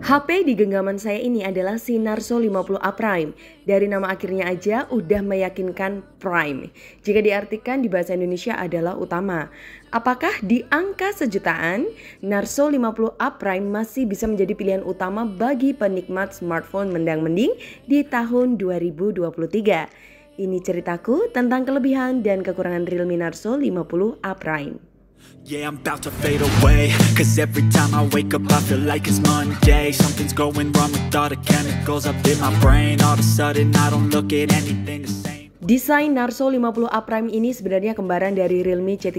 HP di genggaman saya ini adalah si Narzo 50A Prime. Dari nama akhirnya aja udah meyakinkan Prime. Jika diartikan di bahasa Indonesia adalah utama. Apakah di angka sejutaan, Narzo 50A Prime masih bisa menjadi pilihan utama bagi penikmat smartphone mendang-mending di tahun 2023? Ini ceritaku tentang kelebihan dan kekurangan Realme Narzo 50A Prime. Yeah, I'm about to fade away, cause every time I wake up I feel like it's Monday. Something's going wrong with all the chemicals up in my brain. All of a sudden I don't look at anything the same. Desain Narzo 50A Prime ini sebenarnya kembaran dari Realme C35,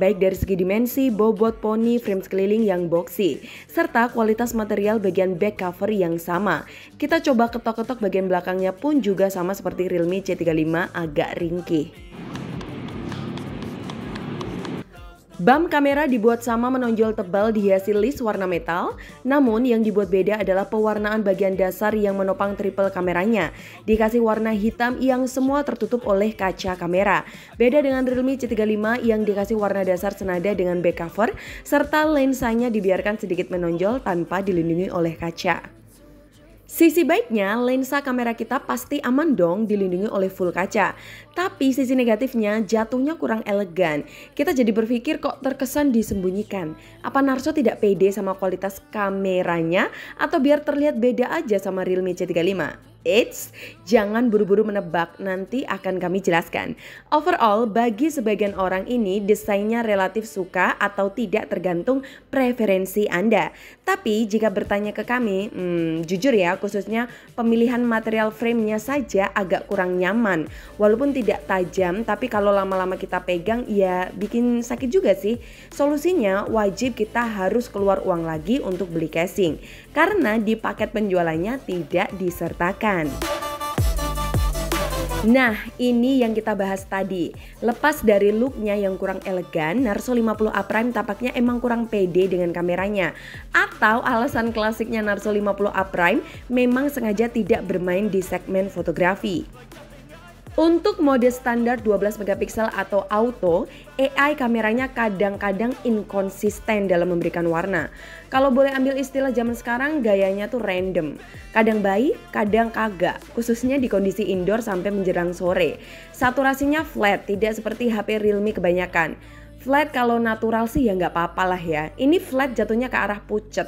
baik dari segi dimensi, bobot, poni, frame sekeliling yang boxy, serta kualitas material bagian back cover yang sama. Kita coba ketok-ketok bagian belakangnya pun juga sama seperti Realme C35, agak ringkih. Bump kamera dibuat sama, menonjol tebal, dihiasi list warna metal. Namun yang dibuat beda adalah pewarnaan bagian dasar yang menopang triple kameranya. Dikasih warna hitam yang semua tertutup oleh kaca kamera. Beda dengan Realme C35 yang dikasih warna dasar senada dengan back cover, serta lensanya dibiarkan sedikit menonjol tanpa dilindungi oleh kaca. Sisi baiknya, lensa kamera kita pasti aman dong dilindungi oleh full kaca. Tapi sisi negatifnya, jatuhnya kurang elegan. Kita jadi berpikir kok terkesan disembunyikan. Apa Narzo tidak pede sama kualitas kameranya? Atau biar terlihat beda aja sama Realme C35? Eits, jangan buru-buru menebak, nanti akan kami jelaskan. Overall, bagi sebagian orang ini desainnya relatif suka atau tidak tergantung preferensi Anda. Tapi jika bertanya ke kami, jujur ya, khususnya pemilihan material framenya saja agak kurang nyaman. Walaupun tidak tajam, tapi kalau lama-lama kita pegang ya bikin sakit juga sih. Solusinya wajib kita harus keluar uang lagi untuk beli casing, karena di paket penjualannya tidak disertakan. Nah, ini yang kita bahas tadi. Lepas dari looknya yang kurang elegan, Narzo 50A Prime tampaknya emang kurang pede dengan kameranya. Atau alasan klasiknya Narzo 50A Prime memang sengaja tidak bermain di segmen fotografi. Untuk mode standar 12MP atau auto, AI kameranya kadang-kadang inkonsisten dalam memberikan warna. Kalau boleh ambil istilah zaman sekarang, gayanya tuh random. Kadang baik, kadang kagak, khususnya di kondisi indoor sampai menjelang sore. Saturasinya flat, tidak seperti HP Realme kebanyakan. Flat kalau natural sih ya nggak apa-apa lah ya. Ini flat jatuhnya ke arah pucet.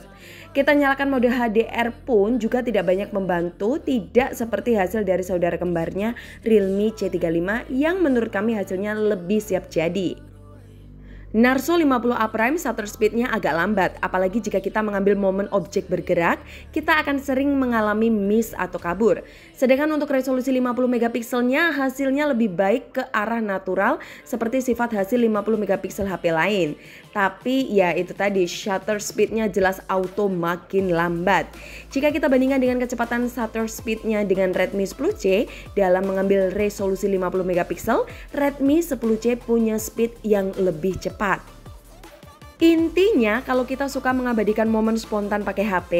Kita nyalakan mode HDR pun juga tidak banyak membantu. Tidak seperti hasil dari saudara kembarnya Realme C35 yang menurut kami hasilnya lebih siap jadi. Narzo 50A Prime shutter speednya agak lambat, apalagi jika kita mengambil momen objek bergerak, kita akan sering mengalami miss atau kabur. Sedangkan untuk resolusi 50MP hasilnya lebih baik ke arah natural seperti sifat hasil 50MP HP lain. Tapi ya itu tadi, shutter speednya jelas auto makin lambat. Jika kita bandingkan dengan kecepatan shutter speednya dengan Redmi 10C, dalam mengambil resolusi 50MP, Redmi 10C punya speed yang lebih cepat. Intinya, kalau kita suka mengabadikan momen spontan pakai HP,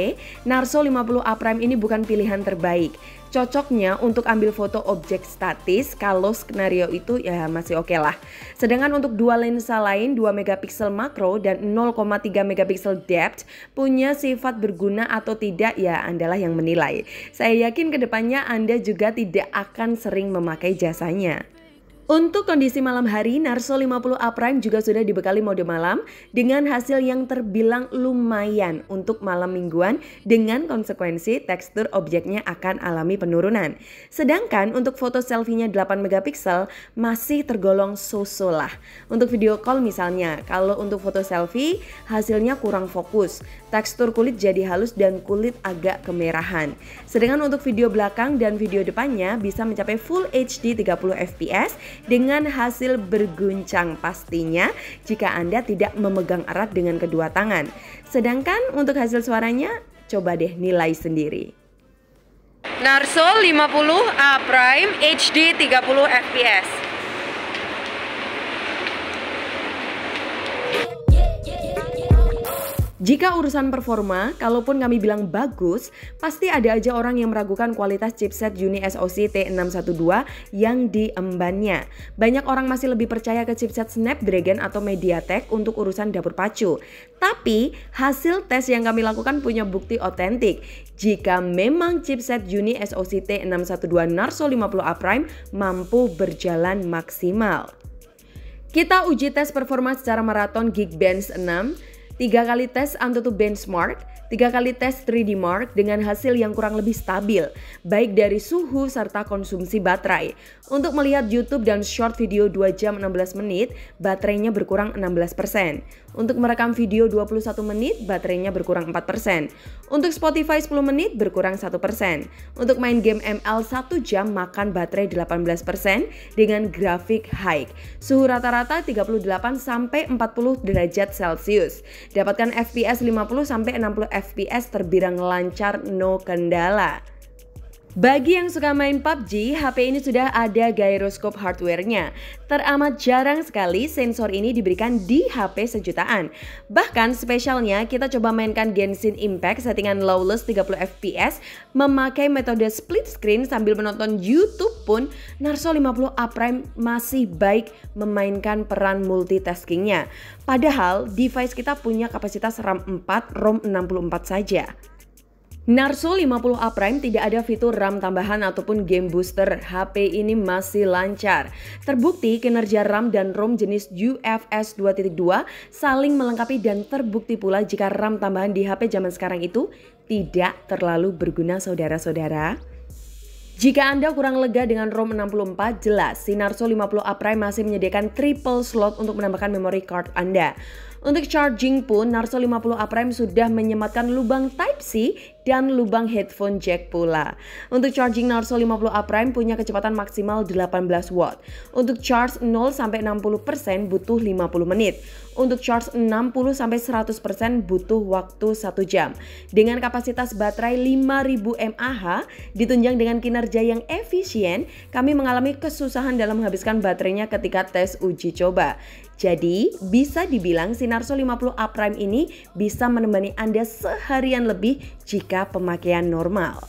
Narzo 50A Prime ini bukan pilihan terbaik. Cocoknya untuk ambil foto objek statis, kalau skenario itu ya masih oke lah. Sedangkan untuk dua lensa lain, 2MP makro dan 0,3MP depth, punya sifat berguna atau tidak ya Andalah yang menilai. Saya yakin kedepannya Anda juga tidak akan sering memakai jasanya. Untuk kondisi malam hari, Narzo 50A Prime juga sudah dibekali mode malam dengan hasil yang terbilang lumayan untuk malam mingguan, dengan konsekuensi tekstur objeknya akan alami penurunan. Sedangkan untuk foto selfie-nya 8MP masih tergolong so-so lah. Untuk video call misalnya, kalau untuk foto selfie hasilnya kurang fokus, tekstur kulit jadi halus dan kulit agak kemerahan. Sedangkan untuk video belakang dan video depannya bisa mencapai full HD 30fps. Dengan hasil berguncang pastinya jika Anda tidak memegang erat dengan kedua tangan. Sedangkan untuk hasil suaranya, coba deh nilai sendiri. Narzo 50A Prime HD 30fps. Jika urusan performa, kalaupun kami bilang bagus, pasti ada aja orang yang meragukan kualitas chipset Uni SoC T612 yang diembannya. Banyak orang masih lebih percaya ke chipset Snapdragon atau MediaTek untuk urusan dapur pacu. Tapi, hasil tes yang kami lakukan punya bukti otentik. Jika memang chipset Uni SoC T612 Narzo 50A Prime mampu berjalan maksimal. Kita uji tes performa secara maraton Geekbench 6. 3 kali tes Antutu Benchmark, 3 kali tes 3DMark dengan hasil yang kurang lebih stabil, baik dari suhu serta konsumsi baterai. Untuk melihat YouTube dan short video 2 jam 16 menit, baterainya berkurang 16%. Untuk merekam video 21 menit, baterainya berkurang 4%. Untuk Spotify 10 menit, berkurang 1%. Untuk main game ML 1 jam makan baterai 18% dengan grafik high. Suhu rata-rata 38-40 derajat Celcius. Dapatkan FPS 50-60 FPS terbilang lancar, no kendala. Bagi yang suka main PUBG, HP ini sudah ada gyroscope hardwarenya. Teramat jarang sekali sensor ini diberikan di HP sejutaan. Bahkan spesialnya kita coba mainkan Genshin Impact settingan lawless 30 FPS memakai metode split screen sambil menonton YouTube pun Narzo 50A Prime masih baik memainkan peran multitaskingnya. Padahal device kita punya kapasitas RAM 4, ROM 64 saja. Narzo 50A Prime tidak ada fitur RAM tambahan ataupun game booster, HP ini masih lancar. Terbukti kinerja RAM dan ROM jenis UFS 2.2 saling melengkapi dan terbukti pula jika RAM tambahan di HP zaman sekarang itu tidak terlalu berguna saudara-saudara. Jika Anda kurang lega dengan ROM 64, jelas si Narzo 50A Prime masih menyediakan triple slot untuk menambahkan memory card Anda. Untuk charging pun Narzo 50A Prime sudah menyematkan lubang Type-C dan lubang headphone jack pula. Untuk charging Narzo 50A Prime punya kecepatan maksimal 18 Watt. Untuk charge 0-60% butuh 50 menit. Untuk charge 60-100% butuh waktu 1 jam. Dengan kapasitas baterai 5000 mAh ditunjang dengan kinerja yang efisien, kami mengalami kesusahan dalam menghabiskan baterainya ketika tes uji coba. Jadi, bisa dibilang si Narzo 50A Prime ini bisa menemani Anda seharian lebih jika pemakaian normal.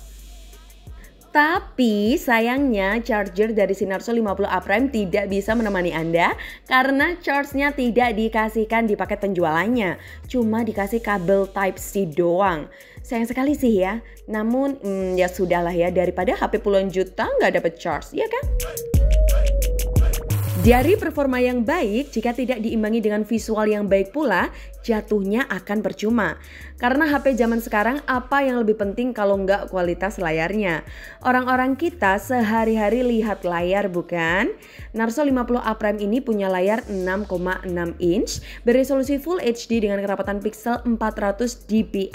Tapi sayangnya charger dari Narzo 50A Prime tidak bisa menemani Anda karena charge-nya tidak dikasihkan di paket penjualannya. Cuma dikasih kabel Type-C doang. Sayang sekali sih ya. Namun ya sudahlah ya, daripada HP puluhan juta nggak dapet charge, ya kan? Dari performa yang baik, jika tidak diimbangi dengan visual yang baik pula, jatuhnya akan percuma. Karena HP zaman sekarang apa yang lebih penting kalau nggak kualitas layarnya. Orang-orang kita sehari-hari lihat layar, bukan? Narzo 50A Prime ini punya layar 6,6 inch, beresolusi Full HD dengan kerapatan piksel 400 dpi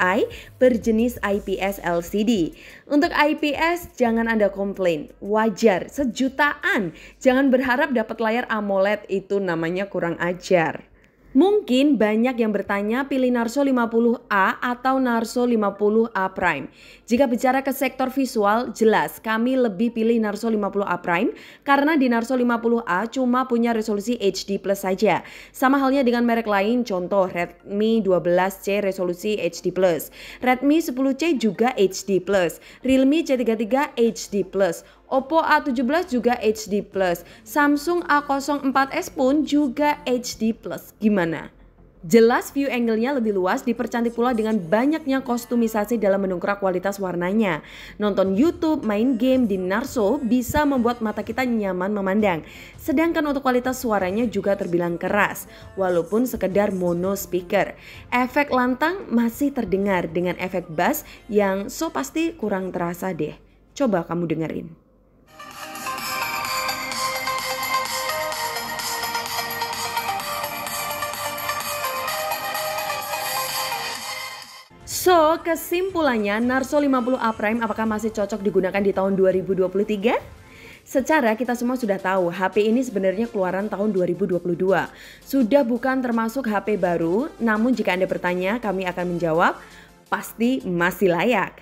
berjenis IPS LCD. Untuk IPS jangan Anda komplain, wajar, sejutaan. Jangan berharap dapat layar AMOLED, itu namanya kurang ajar. Mungkin banyak yang bertanya pilih Narzo 50A atau Narzo 50A Prime. Jika bicara ke sektor visual, jelas kami lebih pilih Narzo 50A Prime karena di Narzo 50A cuma punya resolusi HD+ saja. Sama halnya dengan merek lain, contoh Redmi 12C resolusi HD+, Redmi 10C juga HD+, Realme C33 HD+, Oppo A17 juga HD+, Samsung A04s pun juga HD+. Gimana? Jelas view angle-nya lebih luas, dipercantik pula dengan banyaknya kostumisasi dalam mendongkrak kualitas warnanya. Nonton YouTube, main game di Narzo bisa membuat mata kita nyaman memandang. Sedangkan untuk kualitas suaranya juga terbilang keras, walaupun sekedar mono speaker. Efek lantang masih terdengar dengan efek bass yang so pasti kurang terasa deh. Coba kamu dengerin. So, kesimpulannya Narzo 50A Prime apakah masih cocok digunakan di tahun 2023? Secara kita semua sudah tahu HP ini sebenarnya keluaran tahun 2022. Sudah bukan termasuk HP baru, namun jika Anda bertanya kami akan menjawab pasti masih layak.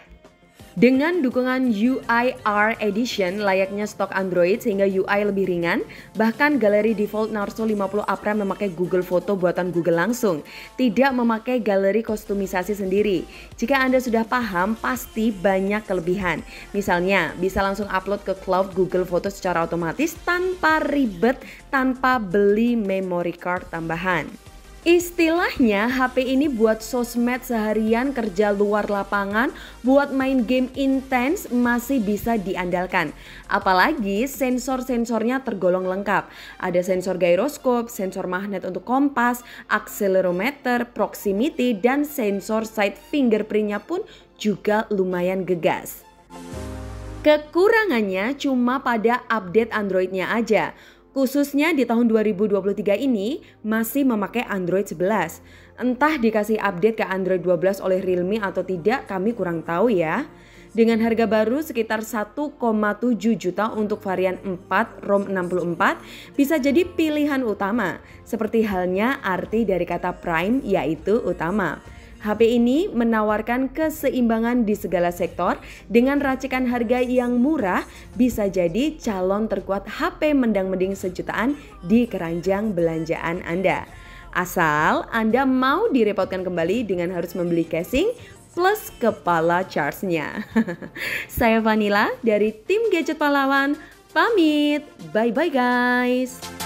Dengan dukungan UIR Edition layaknya stok Android sehingga UI lebih ringan, bahkan galeri default Narzo 50A Prime memakai Google Foto buatan Google langsung, tidak memakai galeri kostumisasi sendiri. Jika Anda sudah paham, pasti banyak kelebihan. Misalnya, bisa langsung upload ke cloud Google Foto secara otomatis tanpa ribet, tanpa beli memory card tambahan. Istilahnya HP ini buat sosmed seharian, kerja luar lapangan, buat main game intens masih bisa diandalkan. Apalagi sensor-sensornya tergolong lengkap. Ada sensor gyroscope, sensor magnet untuk kompas, akselerometer, proximity, dan sensor side fingerprintnya pun juga lumayan gegas. Kekurangannya cuma pada update Androidnya aja. Khususnya di tahun 2023 ini masih memakai Android 11. Entah dikasih update ke Android 12 oleh Realme atau tidak, kami kurang tahu ya. Dengan harga baru sekitar 1,7 juta untuk varian 4 ROM 64 bisa jadi pilihan utama. Seperti halnya arti dari kata prime, yaitu utama. HP ini menawarkan keseimbangan di segala sektor dengan racikan harga yang murah, bisa jadi calon terkuat HP mendang-mending sejutaan di keranjang belanjaan Anda. Asal Anda mau direpotkan kembali dengan harus membeli casing plus kepala charge-nya. Saya Vanilla dari tim Gadget Pahlawan, pamit. Bye-bye guys.